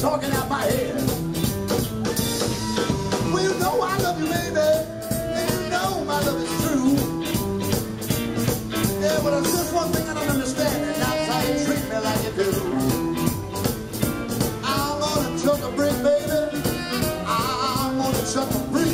Talking out my head. Well, you know I love you, baby, and you know my love is true. Yeah, but there's just one thing I don't understand, and that's how you treat me like you do. I'm gonna chuck a brick, baby. I'm gonna chuck a brick.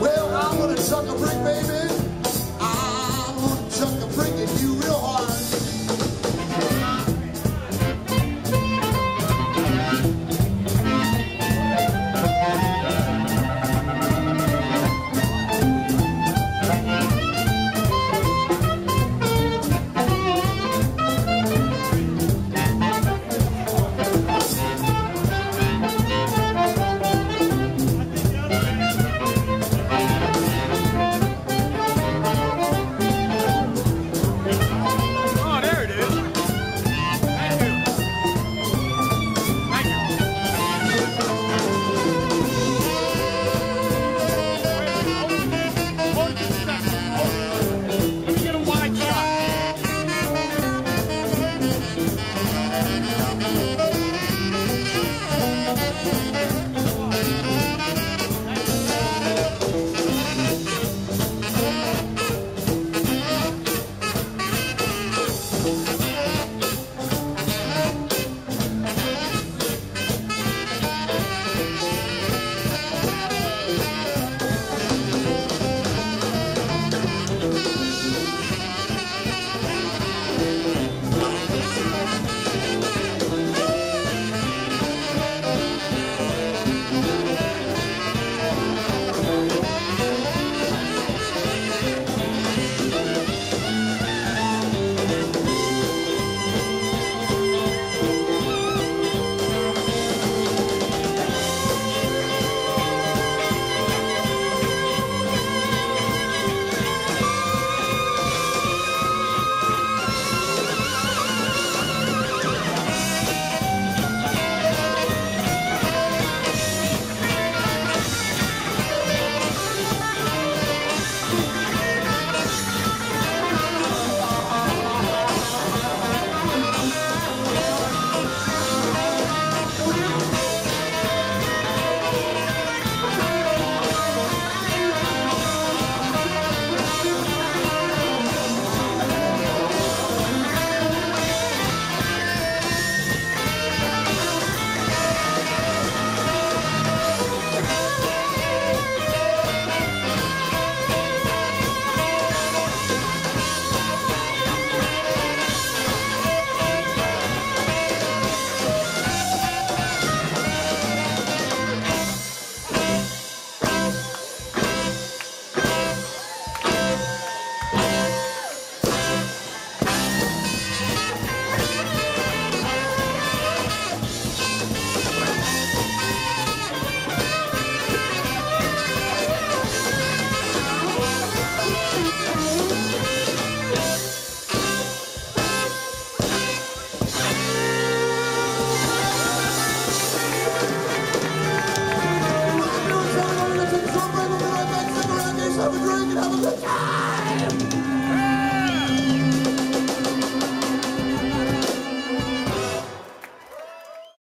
Well, I'm gonna chuck a brick, baby. I'm gonna chuck a brick at you real hard.